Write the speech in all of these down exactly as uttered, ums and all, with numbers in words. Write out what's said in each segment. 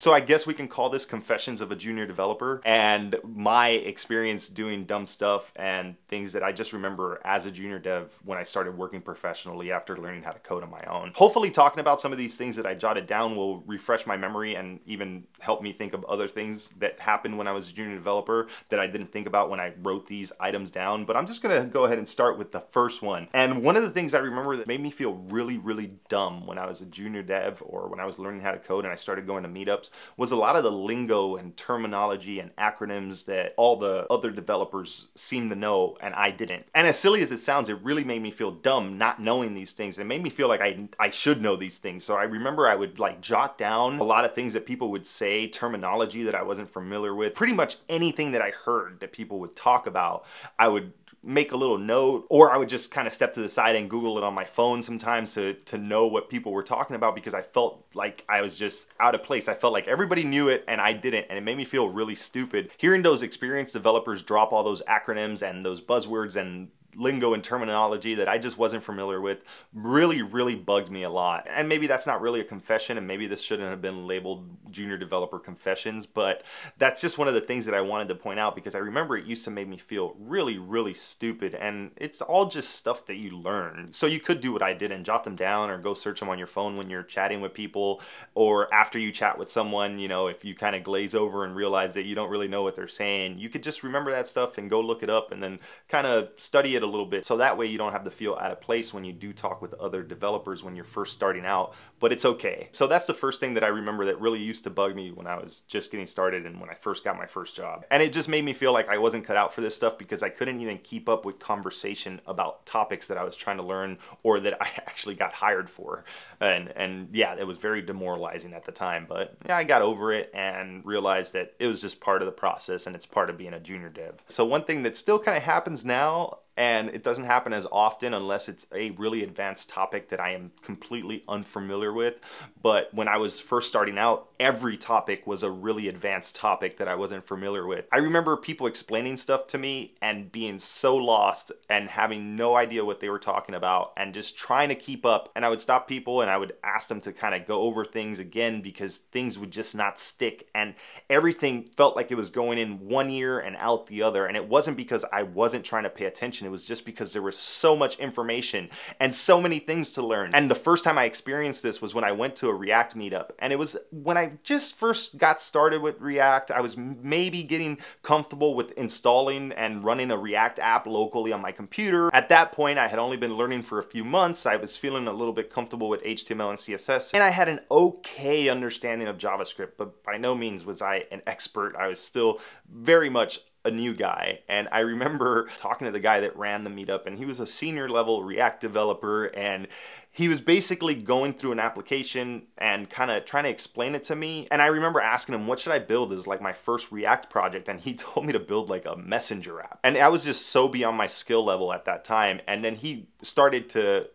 So I guess we can call this Confessions of a Junior Developer, and my experience doing dumb stuff and things that I just remember as a junior dev when I started working professionally after learning how to code on my own. Hopefully talking about some of these things that I jotted down will refresh my memory and even help me think of other things that happened when I was a junior developer that I didn't think about when I wrote these items down. But I'm just gonna go ahead and start with the first one. And one of the things I remember that made me feel really, really dumb when I was a junior dev or when I was learning how to code and I started going to meetups was a lot of the lingo and terminology and acronyms that all the other developers seemed to know and I didn't. And as silly as it sounds, it really made me feel dumb not knowing these things. It made me feel like I, I should know these things. So I remember I would like jot down a lot of things that people would say, terminology that I wasn't familiar with. Pretty much anything that I heard that people would talk about, I would make a little note, or I would just kind of step to the side and Google it on my phone sometimes to, to know what people were talking about, because I felt like I was just out of place. I felt like everybody knew it and I didn't, and it made me feel really stupid. Hearing those experienced developers drop all those acronyms and those buzzwords and lingo and terminology that I just wasn't familiar with really, really bugged me a lot. And maybe that's not really a confession, and maybe this shouldn't have been labeled Junior Developer Confessions, but that's just one of the things that I wanted to point out, because I remember it used to make me feel really, really stupid, and it's all just stuff that you learn. So you could do what I did and jot them down or go search them on your phone when you're chatting with people, or after you chat with someone, you know, if you kind of glaze over and realize that you don't really know what they're saying, you could just remember that stuff and go look it up and then kind of study it a little bit, so that way you don't have to feel out of place when you do talk with other developers when you're first starting out. But it's okay. So that's the first thing that I remember that really used to bug me when I was just getting started and when I first got my first job. And it just made me feel like I wasn't cut out for this stuff, because I couldn't even keep up with conversation about topics that I was trying to learn or that I actually got hired for. And and yeah, it was very demoralizing at the time, but yeah, I got over it and realized that it was just part of the process and it's part of being a junior dev. So one thing that still kind of happens now, and it doesn't happen as often unless it's a really advanced topic that I am completely unfamiliar with. But when I was first starting out, every topic was a really advanced topic that I wasn't familiar with. I remember people explaining stuff to me and being so lost and having no idea what they were talking about and just trying to keep up. And I would stop people and I would ask them to kind of go over things again, because things would just not stick. And everything felt like it was going in one ear and out the other. And it wasn't because I wasn't trying to pay attention. It was just because there was so much information and so many things to learn. And the first time I experienced this was when I went to a React meetup. And it was when I just first got started with React, I was maybe getting comfortable with installing and running a React app locally on my computer. At that point, I had only been learning for a few months. I was feeling a little bit comfortable with H T M L and C S S, and I had an okay understanding of JavaScript, but by no means was I an expert. I was still very much a new guy. And I remember talking to the guy that ran the meetup, and he was a senior level React developer, and he was basically going through an application and kind of trying to explain it to me. And I remember asking him, what should I build as like my first React project? And he told me to build like a messenger app. And I was just so beyond my skill level at that time. And then he started to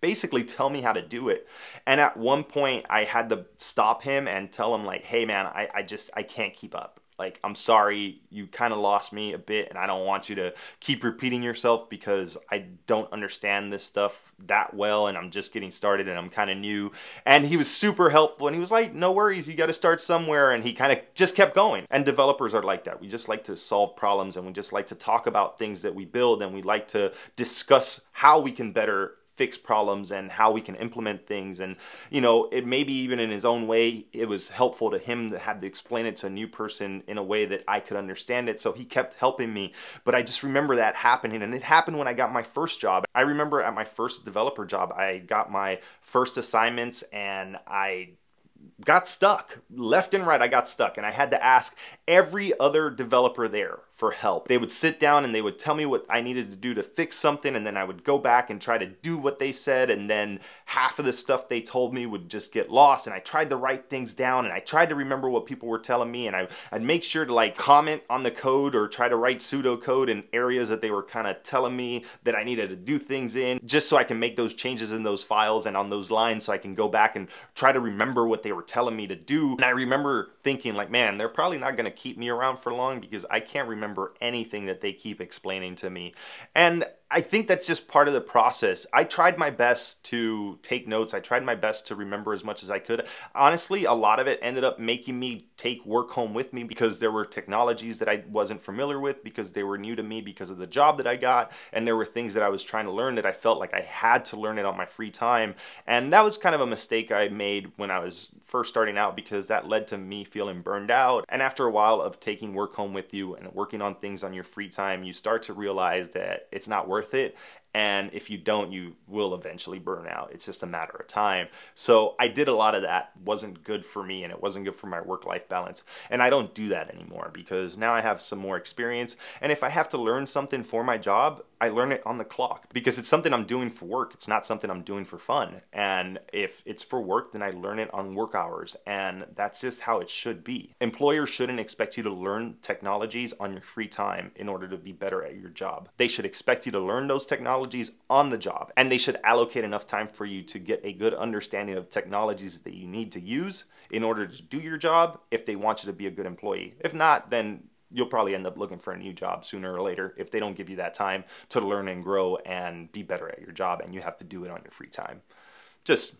basically tell me how to do it. And at one point I had to stop him and tell him like, hey man, I, I just, I can't keep up. Like, I'm sorry, you kind of lost me a bit, and I don't want you to keep repeating yourself, because I don't understand this stuff that well, and I'm just getting started and I'm kind of new. And he was super helpful, and he was like, no worries, you got to start somewhere. And he kind of just kept going. And developers are like that. We just like to solve problems, and we just like to talk about things that we build, and we like to discuss how we can better fix problems and how we can implement things. And you know, it maybe even in his own way, it was helpful to him to have to explain it to a new person in a way that I could understand it. So he kept helping me. But I just remember that happening, and it happened when I got my first job. I remember at my first developer job, I got my first assignments and I got stuck. Left and right, I got stuck, and I had to ask every other developer there for help. They would sit down and they would tell me what I needed to do to fix something, and then I would go back and try to do what they said, and then half of the stuff they told me would just get lost. And I tried to write things down, and I tried to remember what people were telling me, and I, I'd make sure to like comment on the code or try to write pseudocode in areas that they were kind of telling me that I needed to do things in, just so I can make those changes in those files and on those lines, so I can go back and try to remember what they were telling me to do. And I remember thinking like, man, they're probably not gonna keep me around for long, because I can't remember anything that they keep explaining to me. And I think that's just part of the process. I tried my best to take notes. I tried my best to remember as much as I could. Honestly, a lot of it ended up making me take work home with me because there were technologies that I wasn't familiar with, because they were new to me because of the job that I got, and there were things that I was trying to learn that I felt like I had to learn it on my free time. And that was kind of a mistake I made when I was first starting out, because that led to me feeling burned out. And after a while of taking work home with you and working on things on your free time, you start to realize that it's not worth worth it, and if you don't, you will eventually burn out. It's just a matter of time. So I did a lot of that. It wasn't good for me, and it wasn't good for my work-life balance, and I don't do that anymore because now I have some more experience, and if I have to learn something for my job, I learn it on the clock because it's something I'm doing for work. It's not something I'm doing for fun, and if it's for work, then I learn it on work hours, and that's just how it should be. Employers shouldn't expect you to learn technologies on your free time in order to be better at your job. They should expect you to learn those technologies on the job, and they should allocate enough time for you to get a good understanding of technologies that you need to use in order to do your job if they want you to be a good employee. If not, then you'll probably end up looking for a new job sooner or later if they don't give you that time to learn and grow and be better at your job, and you have to do it on your free time. Just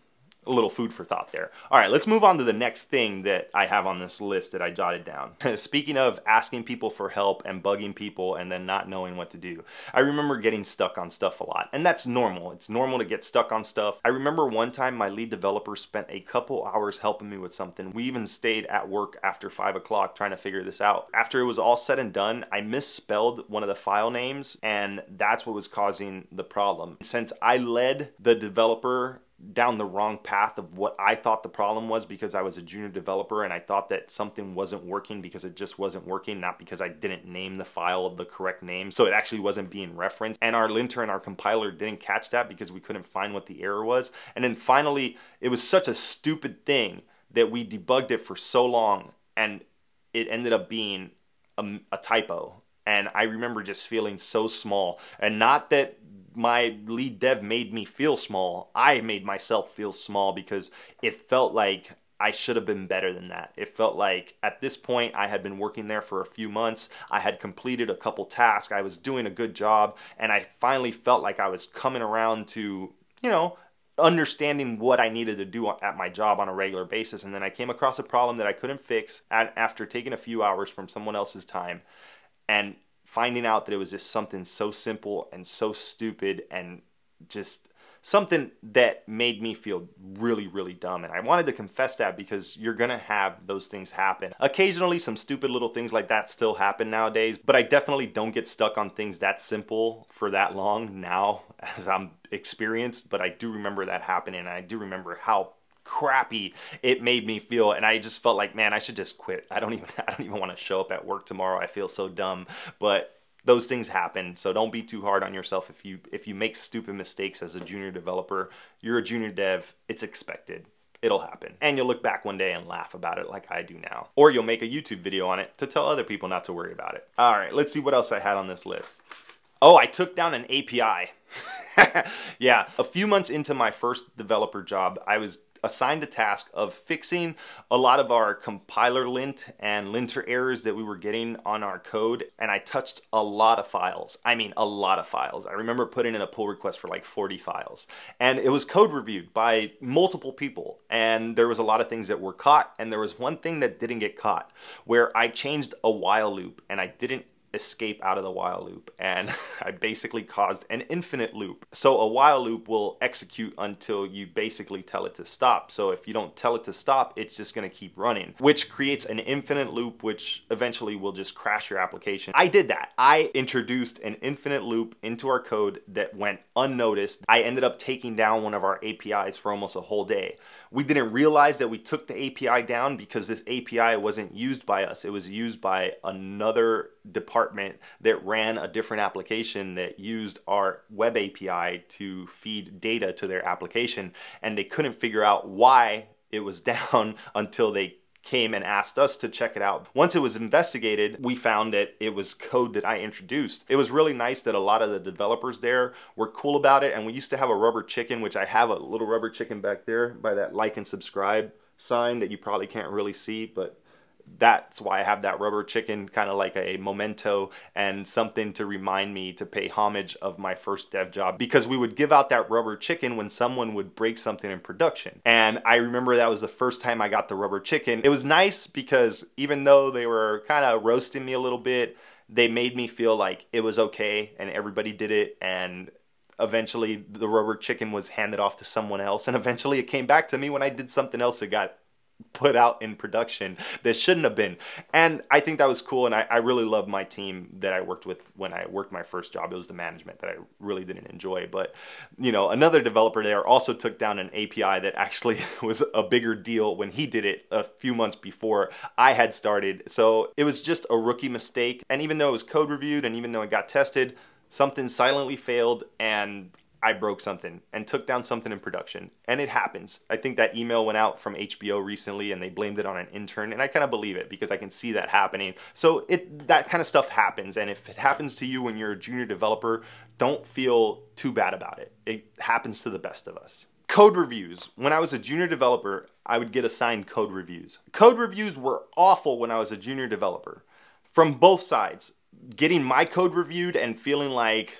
a little food for thought there. All right, let's move on to the next thing that I have on this list that I jotted down. Speaking of asking people for help and bugging people and then not knowing what to do, I remember getting stuck on stuff a lot, and that's normal. It's normal to get stuck on stuff. I remember one time my lead developer spent a couple hours helping me with something. We even stayed at work after five o'clock trying to figure this out. After it was all said and done, I misspelled one of the file names, and that's what was causing the problem. Since I led the developer down the wrong path of what I thought the problem was, because I was a junior developer and I thought that something wasn't working because it just wasn't working, not because I didn't name the file the correct name, so it actually wasn't being referenced. And our linter and our compiler didn't catch that because we couldn't find what the error was. And then finally, it was such a stupid thing that we debugged it for so long, and it ended up being a, a typo. And I remember just feeling so small, and not that my lead dev made me feel small. I made myself feel small because it felt like I should have been better than that. It felt like at this point I had been working there for a few months. I had completed a couple tasks. I was doing a good job, and I finally felt like I was coming around to, you know, understanding what I needed to do at my job on a regular basis. And then I came across a problem that I couldn't fix after taking a few hours from someone else's time, and finding out that it was just something so simple and so stupid and just something that made me feel really, really dumb. And I wanted to confess that because you're gonna have those things happen. Occasionally, some stupid little things like that still happen nowadays, but I definitely don't get stuck on things that simple for that long now as I'm experienced, but I do remember that happening, and I do remember how crappy it made me feel. And I just felt like, man, I should just quit. I don't even I don't even want to show up at work tomorrow. I feel so dumb. But those things happen, so don't be too hard on yourself if you if you make stupid mistakes as a junior developer. You're a junior dev, it's expected. It'll happen. And you'll look back one day and laugh about it like I do now. Or you'll make a YouTube video on it to tell other people not to worry about it. All right, let's see what else I had on this list. Oh, I took down an A P I. Yeah, a few months into my first developer job, I was assigned a task of fixing a lot of our compiler lint and linter errors that we were getting on our code, and I touched a lot of files. I mean, a lot of files. I remember putting in a pull request for like forty files, and it was code reviewed by multiple people, and there was a lot of things that were caught, and there was one thing that didn't get caught, where I changed a while loop and I didn't escape out of the while loop, and I basically caused an infinite loop. So a while loop will execute until you basically tell it to stop. So if you don't tell it to stop, it's just gonna keep running, which creates an infinite loop, which eventually will just crash your application. I did that. I introduced an infinite loop into our code that went unnoticed. I ended up taking down one of our A P Is for almost a whole day. We didn't realize that we took the A P I down because this A P I wasn't used by us. It was used by another department that ran a different application that used our web A P I to feed data to their application, and they couldn't figure out why it was down until they came and asked us to check it out. Once it was investigated, we found that it was code that I introduced. It was really nice that a lot of the developers there were cool about it, and we used to have a rubber chicken, which I have a little rubber chicken back there by that like and subscribe sign that you probably can't really see, but that's why I have that rubber chicken, kind of like a memento and something to remind me to pay homage of my first dev job, because we would give out that rubber chicken when someone would break something in production. And I remember that was the first time I got the rubber chicken. It was nice because even though they were kind of roasting me a little bit, they made me feel like it was okay and everybody did it, and eventually the rubber chicken was handed off to someone else, and eventually it came back to me when I did something else that got put out in production that shouldn't have been. And I think that was cool, and I, I really loved my team that I worked with when I worked my first job. It was the management that I really didn't enjoy. But, you know, another developer there also took down an A P I that actually was a bigger deal when he did it a few months before I had started. So it was just a rookie mistake. And even though it was code reviewed and even though it got tested, something silently failed and I broke something and took down something in production, and it happens. I think that email went out from H B O recently and they blamed it on an intern, and I kind of believe it because I can see that happening. So it that kind of stuff happens, and if it happens to you when you're a junior developer, don't feel too bad about it. It happens to the best of us. Code reviews. When I was a junior developer, I would get assigned code reviews. Code reviews were awful when I was a junior developer, from both sides. Getting my code reviewed and feeling like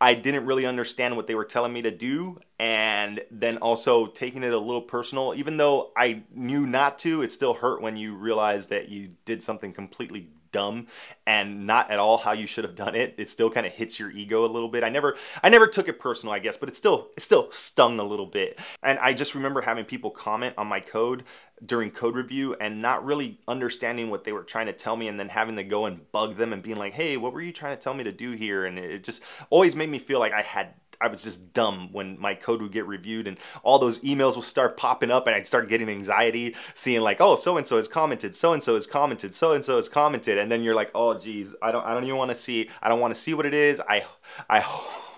I didn't really understand what they were telling me to do, and then also taking it a little personal. Even though I knew not to, it still hurt when you realize that you did something completely dumb and not at all how you should have done it. It still kind of hits your ego a little bit. I never I never took it personal, I guess, but it still it still stung a little bit. And I just remember having people comment on my code during code review and not really understanding what they were trying to tell me, and then having to go and bug them and being like, hey, what were you trying to tell me to do here? And it just always made me feel like I had I was just dumb when my code would get reviewed, and all those emails would start popping up and I'd start getting anxiety, seeing like, oh, so-and-so has commented, so-and-so has commented, so-and-so has commented. And then you're like, oh geez, I don't I don't even want to see, I don't want to see what it is. I I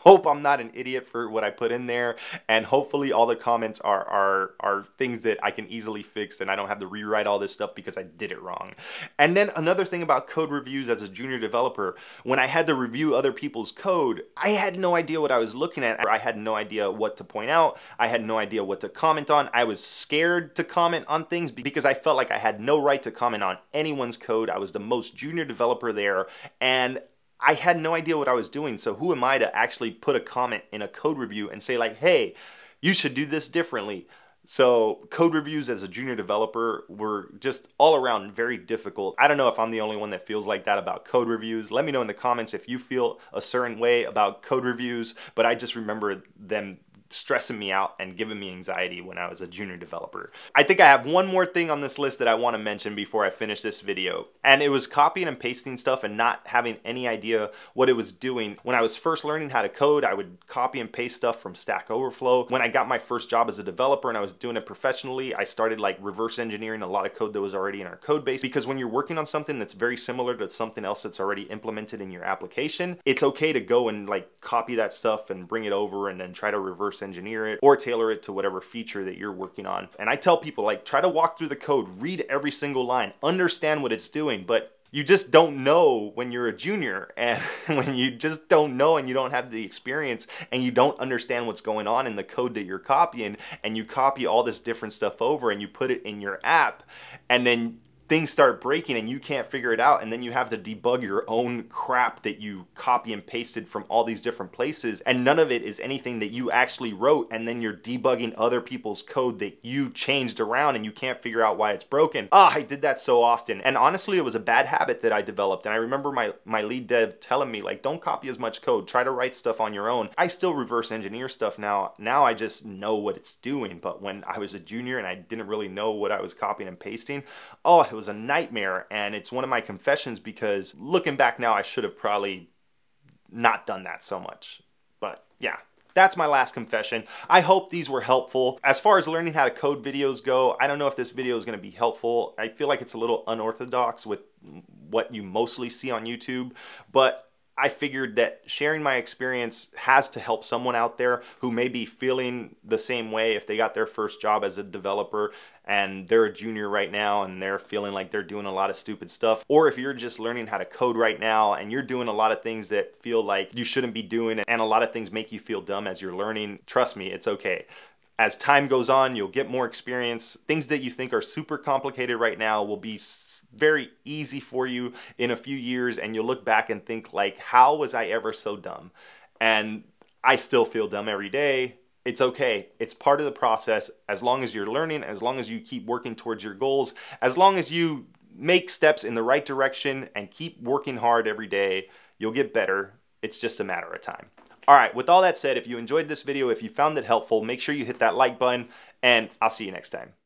hope I'm not an idiot for what I put in there, and hopefully all the comments are are are things that I can easily fix and I don't have to rewrite all this stuff because I did it wrong. And then another thing about code reviews as a junior developer, when I had to review other people's code, I had no idea what I was looking at. I had no idea what to point out. I had no idea what to comment on. I was scared to comment on things because I felt like I had no right to comment on anyone's code. I was the most junior developer there, and I had no idea what I was doing, so who am I to actually put a comment in a code review and say like, hey, you should do this differently. So code reviews as a junior developer were just all around very difficult. I don't know if I'm the only one that feels like that about code reviews. Let me know in the comments if you feel a certain way about code reviews, but I just remember them stressing me out and giving me anxiety when I was a junior developer. I think I have one more thing on this list that I want to mention before I finish this video, and it was copying and pasting stuff and not having any idea what it was doing. When I was first learning how to code, I would copy and paste stuff from Stack Overflow. When I got my first job as a developer and I was doing it professionally, I started like reverse engineering a lot of code that was already in our code base, because when you're working on something that's very similar to something else that's already implemented in your application, it's okay to go and like copy that stuff and bring it over and then try to reverse engineer it or tailor it to whatever feature that you're working on. And I tell people, like, try to walk through the code, read every single line, understand what it's doing, but you just don't know when you're a junior, and when you just don't know and you don't have the experience and you don't understand what's going on in the code that you're copying, and you copy all this different stuff over and you put it in your app, and then things start breaking and you can't figure it out, and then you have to debug your own crap that you copy and pasted from all these different places, and none of it is anything that you actually wrote, and then you're debugging other people's code that you changed around and you can't figure out why it's broken. Ah, I did that so often, and honestly it was a bad habit that I developed, and I remember my, my lead dev telling me like, don't copy as much code, try to write stuff on your own. I still reverse engineer stuff now. Now I just know what it's doing, but when I was a junior and I didn't really know what I was copying and pasting, oh, it was was a nightmare. And it's one of my confessions, because looking back now, I should have probably not done that so much. But yeah, that's my last confession. I hope these were helpful. As far as learning how to code videos go, I don't know if this video is going to be helpful. I feel like it's a little unorthodox with what you mostly see on YouTube, but I figured that sharing my experience has to help someone out there who may be feeling the same way if they got their first job as a developer and they're a junior right now and they're feeling like they're doing a lot of stupid stuff, or if you're just learning how to code right now and you're doing a lot of things that feel like you shouldn't be doing, and a lot of things make you feel dumb as you're learning. Trust me, it's okay. As time goes on, you'll get more experience. Things that you think are super complicated right now will be very easy for you in a few years, and you'll look back and think like, how was I ever so dumb? And I still feel dumb every day. It's okay. It's part of the process. As long as you're learning, as long as you keep working towards your goals, as long as you make steps in the right direction and keep working hard every day, you'll get better. It's just a matter of time. All right, with all that said, if you enjoyed this video, if you found it helpful, make sure you hit that like button, and I'll see you next time.